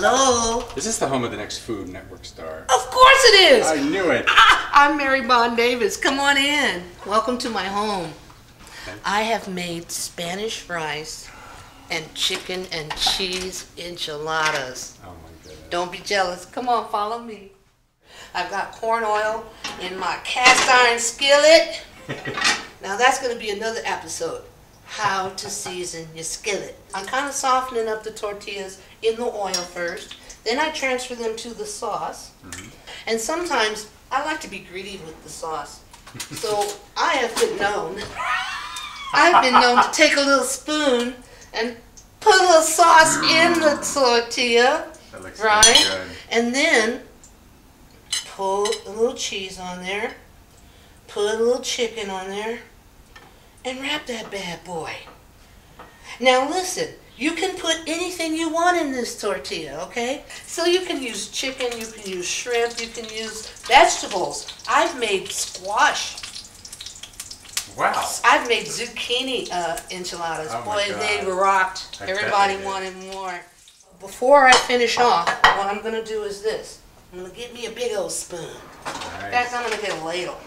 Hello. Is this the home of the Next Food Network Star? Of course it is. I knew it. I'm Mary Bond Davis. Come on in. Welcome to my home. I have made Spanish fries and chicken and cheese enchiladas. Oh my goodness. Don't be jealous. Come on, follow me. I've got corn oil in my cast iron skillet. Now that's going to be another episode. How to season your skillet. I'm kind of softening up the tortillas in the oil first, then I transfer them to the sauce. Mm-hmm. And sometimes I like to be greedy with the sauce. So I've been known to take a little spoon and put a little sauce in the tortilla, right? And then put a little cheese on there, put a little chicken on there, and wrap that bad boy. Now listen, you can put anything you want in this tortilla, okay? So you can use chicken, you can use shrimp, you can use vegetables. I've made squash. Wow. I've made zucchini enchiladas. Oh boy, they rocked. Everybody wanted more. Before I finish off, what I'm going to do is this. I'm going to get me a big old spoon. Nice. In fact, I'm going to get a ladle.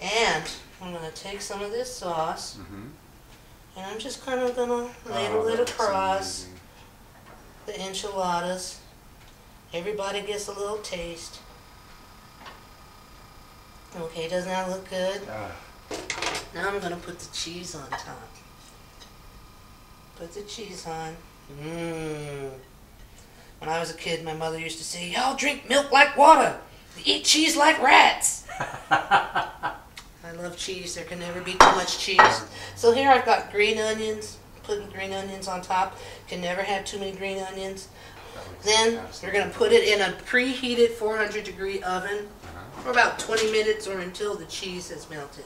And I'm going to take some of this sauce, mm-hmm. and I'm just kind of going to ladle it across the enchiladas. Everybody gets a little taste. Okay, doesn't that look good? Now I'm going to put the cheese on top. Put the cheese on. Mmm. When I was a kid, my mother used to say, y'all drink milk like water. We eat cheese like rats. I love cheese. There can never be too much cheese. So here I've got green onions. Putting green onions on top. Can never have too many green onions. Then you're going to put it in a preheated 400-degree oven for about 20 minutes or until the cheese has melted.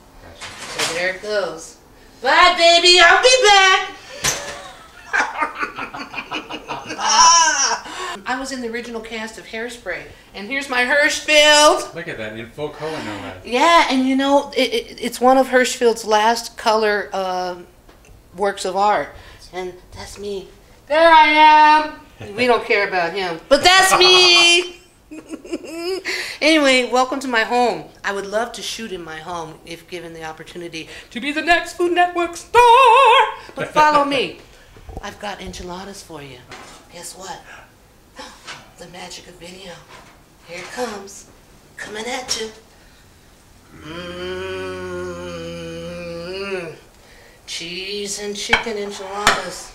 So there it goes. Bye, baby. I'll be back. I was in the original cast of Hairspray, and here's my Hirschfeld. Look at that, in full color nomad. Yeah, and you know, it's one of Hirschfeld's last color works of art, and that's me. There I am. We don't care about him, but that's me. Anyway, welcome to my home. I would love to shoot in my home if given the opportunity to be the Next Food Network Star, but follow me. I've got enchiladas for you. Guess what? The magic of video. Here it comes. Coming at you. Mmm. Cheese and chicken enchiladas.